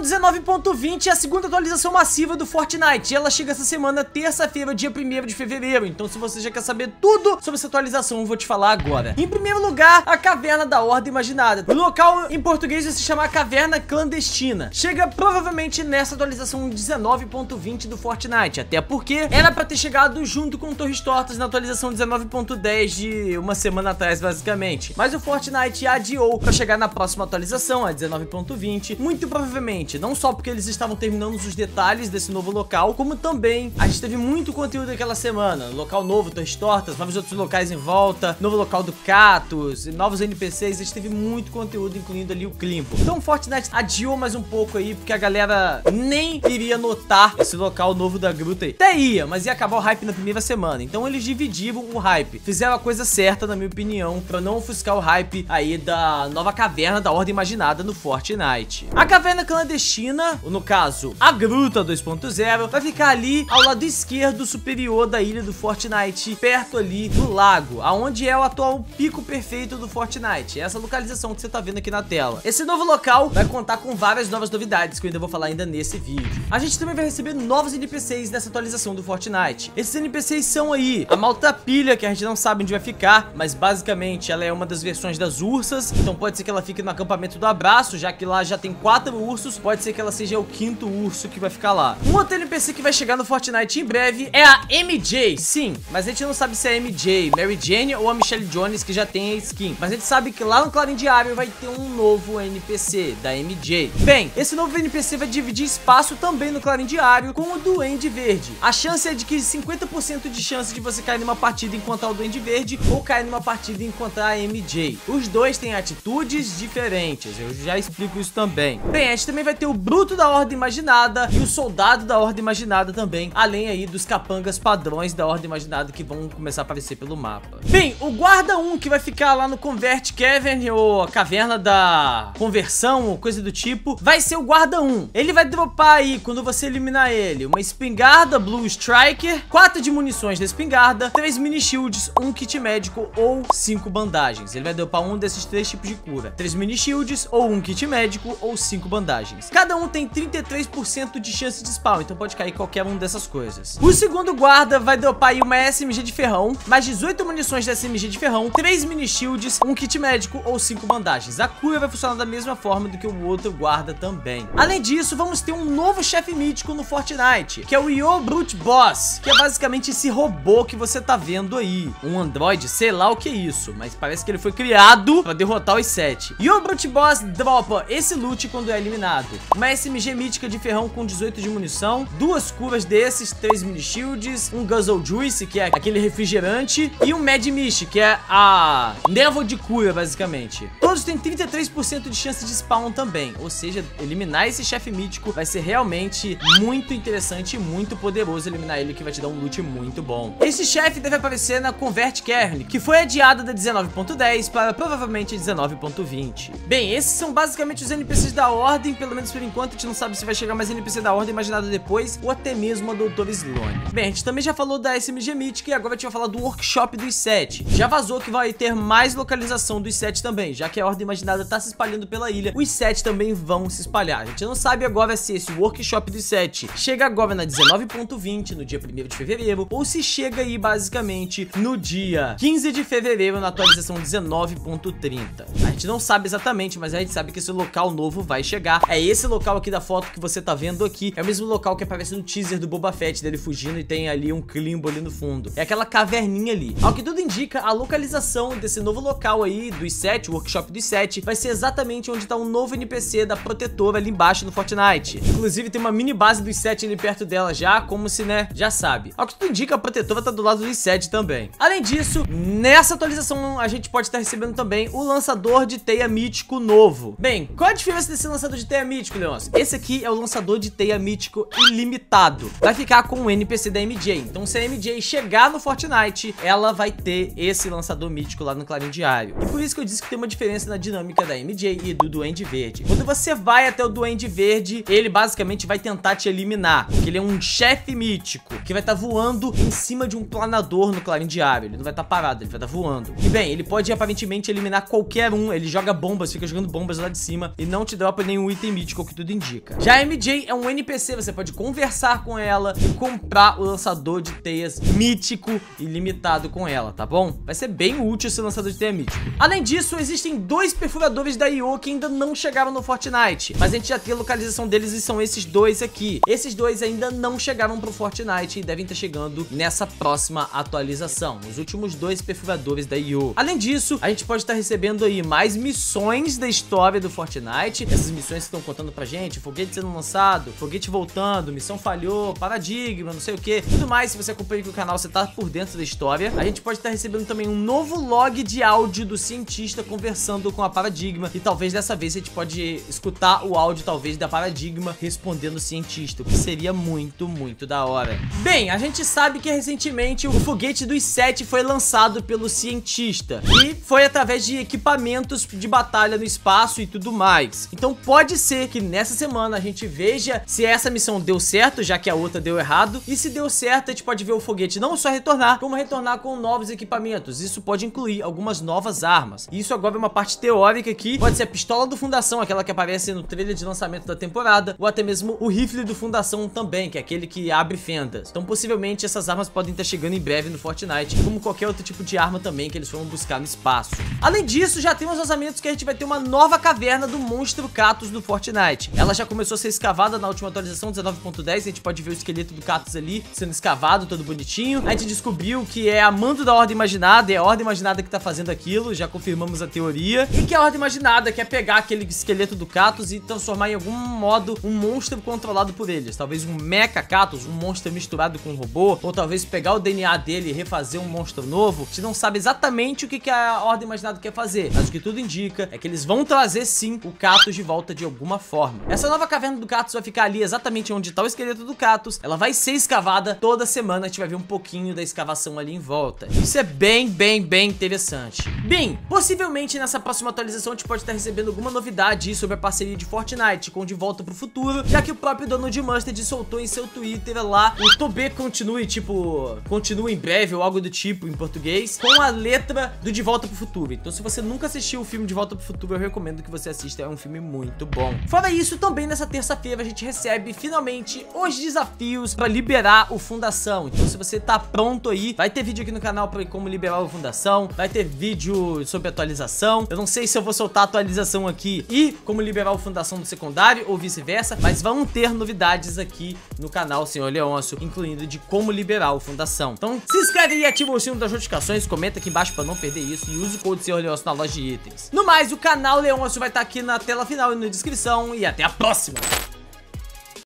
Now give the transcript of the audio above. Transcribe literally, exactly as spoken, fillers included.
atualização dezenove ponto vinte é a segunda atualização massiva do Fortnite. E ela chega essa semana, terça-feira, dia primeiro de fevereiro. Então se você já quer saber tudo sobre essa atualização, eu vou te falar agora. Em primeiro lugar, a Caverna da Ordem Imaginada. O local em português vai se chamar Caverna Clandestina. Chega provavelmente nessa atualização dezenove ponto vinte do Fortnite. Até porque era pra ter chegado junto com Torres Tortas na atualização dezenove ponto dez de uma semana atrás, basicamente. Mas o Fortnite adiou pra chegar na próxima atualização, a dezenove ponto vinte. Muito provavelmente, não só porque eles estavam terminando os detalhes desse novo local, como também a gente teve muito conteúdo aquela semana. Local novo, Torres Tortas, novos outros locais em volta, novo local do Katos, novos N P Cs. A gente teve muito conteúdo, incluindo ali o Klimpo. Então o Fortnite adiou mais um pouco aí, porque a galera nem iria notar esse local novo da gruta aí. Até ia, mas ia acabar o hype na primeira semana. Então eles dividiram o hype. Fizeram a coisa certa, na minha opinião, pra não ofuscar o hype aí da nova Caverna da Ordem Imaginada no Fortnite. A Caverna Clandestina, ou no caso, a Gruta dois ponto zero, vai ficar ali ao lado esquerdo superior da ilha do Fortnite, perto ali do lago, aonde é o atual pico perfeito do Fortnite. Essa localização que você tá vendo aqui na tela. Esse novo local vai contar com várias novas novidades que eu ainda vou falar ainda nesse vídeo. A gente também vai receber novos N P Cs nessa atualização do Fortnite. Esses N P Cs são aí a Maltrapilha, que a gente não sabe onde vai ficar, mas basicamente ela é uma das versões das ursas, então pode ser que ela fique no acampamento do abraço, já que lá já tem quatro ursos, pode ser que ela seja o quinto urso que vai ficar lá. Um outro N P C que vai chegar no Fortnite em breve é a M J, sim, mas a gente não sabe se é a M J, Mary Jane ou a Michelle Jones, que já tem a skin, mas a gente sabe que lá no Clarim Diário vai ter um novo N P C da M J. Bem, esse novo N P C vai dividir espaço também no Clarim Diário com o Duende Verde. A chance é de que cinquenta por cento de chance de você cair numa partida e encontrar o Duende Verde ou cair numa partida e encontrar a M J. Os dois têm atitudes diferentes, eu já explico isso também. Bem, a gente também vai ter o Bruto da Ordem Imaginada e o Soldado da Ordem Imaginada também, além aí dos capangas padrões da Ordem Imaginada que vão começar a aparecer pelo mapa. Bem, o Guarda um, que vai ficar lá no Convert-Kern ou Caverna da Conversão ou coisa do tipo, vai ser o Guarda um. Ele vai dropar aí, quando você eliminar ele, uma espingarda Blue Striker, quatro de munições da espingarda, três mini shields, um kit médico ou cinco bandagens. Ele vai dropar um desses três tipos de cura: três mini shields ou um kit médico ou cinco bandagens. Cada um tem trinta e três por cento de chance de spawn, então pode cair qualquer um dessas coisas. O segundo guarda vai dropar aí uma S M G de ferrão, mais dezoito munições da S M G de ferrão, três mini shields, um kit médico ou cinco bandagens. A cura vai funcionar da mesma forma do que o outro guarda também. Além disso, vamos ter um novo chefe mítico no Fortnite, que é o Yo Brute Boss, que é basicamente esse robô que você tá vendo aí, um android, sei lá o que é isso, mas parece que ele foi criado pra derrotar os sete. E o Brute Boss dropa esse loot quando é eliminado: uma S M G mítica de ferrão com dezoito de munição, duas curas desses, três mini shields, um Guzzle Juice, que é aquele refrigerante, e um Mad Mish, que é a névoa de cura, basicamente. Todos têm trinta e três por cento de chance de spawn também, ou seja, eliminar esse chefe mítico vai ser realmente muito interessante e muito poderoso eliminar ele, que vai te dar um loot muito bom. Esse chefe deve aparecer na Convert-Kern, que foi adiada da dezenove ponto dez para provavelmente dezenove ponto vinte. Bem, esses são basicamente os N P Cs da Ordem, pelo menos por enquanto. A gente não sabe se vai chegar mais N P C da Ordem Imaginada depois, ou até mesmo a Doutora Sloane. Bem, a gente também já falou da S M G Mythic e agora a gente vai falar do Workshop dos sete. Já vazou que vai ter mais localização dos sete também, já que a Ordem Imaginada tá se espalhando pela ilha, os sete também vão se espalhar. A gente não sabe agora se esse Workshop dos sete chega agora na dezenove ponto vinte, no dia primeiro de fevereiro, ou se chega aí basicamente no dia quinze de fevereiro, na atualização dezenove ponto trinta. A gente não sabe exatamente, mas a gente sabe que esse local novo vai chegar. É esse local aqui da foto que você tá vendo aqui, é o mesmo local que aparece no teaser do Boba Fett, dele fugindo, e tem ali um Klimbo ali no fundo. É aquela caverninha ali. Ao que tudo indica, a localização desse novo local aí dos sete, o Workshop dos sete, vai ser exatamente onde tá um novo N P C da Protetora ali embaixo no Fortnite. Inclusive tem uma mini base dos sete ali perto dela já, como se, né, já sabe. Ao que tudo indica, a Protetora tá do lado dos sete também. Além disso, nessa atualização a gente pode estar recebendo também o lançador de teia mítico novo. Bem, qual a diferença desse lançador de teia mítico, Leôncio? Esse aqui é o lançador de teia mítico ilimitado. Vai ficar com o N P C da M J. Então se a M J chegar no Fortnite, ela vai ter esse lançador mítico lá no Clarim Diário. E por isso que eu disse que tem uma diferença na dinâmica da M J e do Duende Verde. Quando você vai até o Duende Verde, ele basicamente vai tentar te eliminar, porque ele é um chefe mítico que vai estar voando em cima de um planador no Clarim Diário. Ele não vai estar parado, ele vai estar voando. E bem, ele pode aparentemente eliminar qualquer um. Ele joga bombas, fica jogando bombas lá de cima e não te dropa nenhum item mítico crítica, o que tudo indica. Já a M J é um N P C, você pode conversar com ela e comprar o lançador de teias mítico e limitado com ela, tá bom? Vai ser bem útil esse lançador de teia mítico. Além disso, existem dois perfuradores da I O que ainda não chegaram no Fortnite, mas a gente já tem a localização deles e são esses dois aqui. Esses dois ainda não chegaram pro Fortnite e devem estar chegando nessa próxima atualização, os últimos dois perfuradores da I O. Além disso, a gente pode estar recebendo aí mais missões da história do Fortnite, essas missões que estão contando pra gente, foguete sendo lançado, foguete voltando, missão falhou, paradigma, não sei o que, tudo mais. Se você acompanha aqui o canal, você tá por dentro da história. A gente pode estar recebendo também um novo log de áudio do cientista conversando com a Paradigma, e talvez dessa vez a gente pode escutar o áudio, talvez, da Paradigma respondendo o cientista, o que seria muito, muito da hora. Bem, a gente sabe que recentemente o foguete dos sete foi lançado pelo cientista, e foi através de equipamentos de batalha no espaço e tudo mais. Então pode ser que nessa semana a gente veja se essa missão deu certo, já que a outra deu errado, e se deu certo a gente pode ver o foguete não só retornar, como retornar com novos equipamentos. Isso pode incluir algumas novas armas. Isso agora é uma parte teórica aqui. Pode ser a pistola do Fundação, aquela que aparece no trailer de lançamento da temporada, ou até mesmo o rifle do Fundação também, que é aquele que abre fendas. Então possivelmente essas armas podem estar chegando em breve no Fortnite, como qualquer outro tipo de arma também que eles foram buscar no espaço. Além disso, já tem os lançamentos que a gente vai ter uma nova caverna do monstro Katos do Fortnite. Ela já começou a ser escavada na última atualização dezenove ponto dez, a gente pode ver o esqueleto do Katos ali sendo escavado, todo bonitinho. A gente descobriu que é a mando da Ordem Imaginada, é a Ordem Imaginada que tá fazendo aquilo, já confirmamos a teoria, e que a Ordem Imaginada quer pegar aquele esqueleto do Katos e transformar em algum modo um monstro controlado por eles, talvez um Mecha Cattus, um monstro misturado com um robô, ou talvez pegar o D N A dele e refazer um monstro novo. A gente não sabe exatamente o que que a Ordem Imaginada quer fazer, mas o que tudo indica é que eles vão trazer sim o Katos de volta de alguma forma. Essa nova caverna do Katos vai ficar ali exatamente onde tá o esqueleto do Katos, ela vai ser escavada toda semana, a gente vai ver um pouquinho da escavação ali em volta. Isso é bem, bem, bem interessante. Bem, possivelmente nessa próxima atualização a gente pode estar recebendo alguma novidade sobre a parceria de Fortnite com De Volta pro Futuro, já que o próprio Donald Mustard soltou em seu Twitter lá o Tobê continue, tipo, continue em breve ou algo do tipo em português, com a letra do De Volta pro Futuro. Então se você nunca assistiu o filme De Volta pro Futuro, eu recomendo que você assista, é um filme muito bom. Fora isso, também nessa terça-feira a gente recebe finalmente os desafios pra liberar o Fundação. Então se você tá pronto aí, vai ter vídeo aqui no canal pra como liberar o Fundação, vai ter vídeo sobre atualização. Eu não sei se eu vou soltar a atualização aqui e como liberar o Fundação do secundário ou vice-versa, mas vão ter novidades aqui no canal Senhor Leôncio, incluindo de como liberar o Fundação. Então se inscreve e ativa o sino das notificações, comenta aqui embaixo pra não perder isso e usa o code Senhor Leôncio na loja de itens. No mais, o canal Leôncio vai estar aqui na tela final e na descrição, e até a próxima!